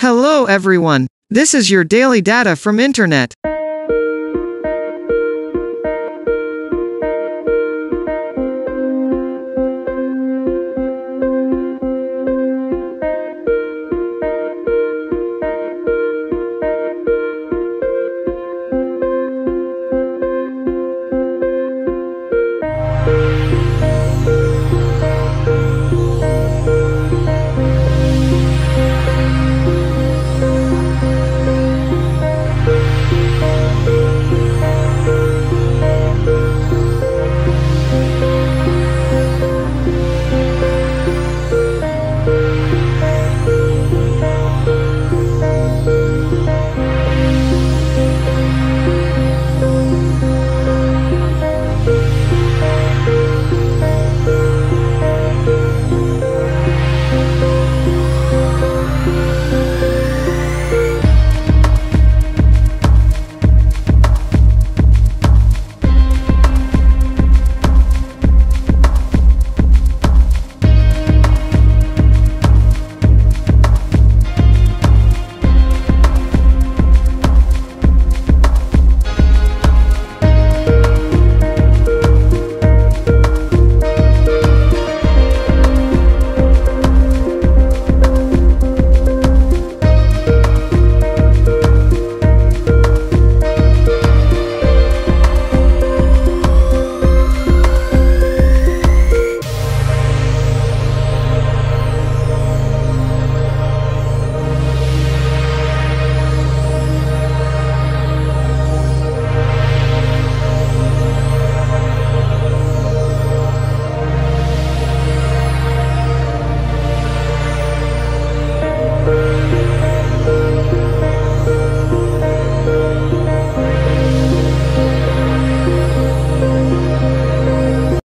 Hello everyone, this is your daily data from internet.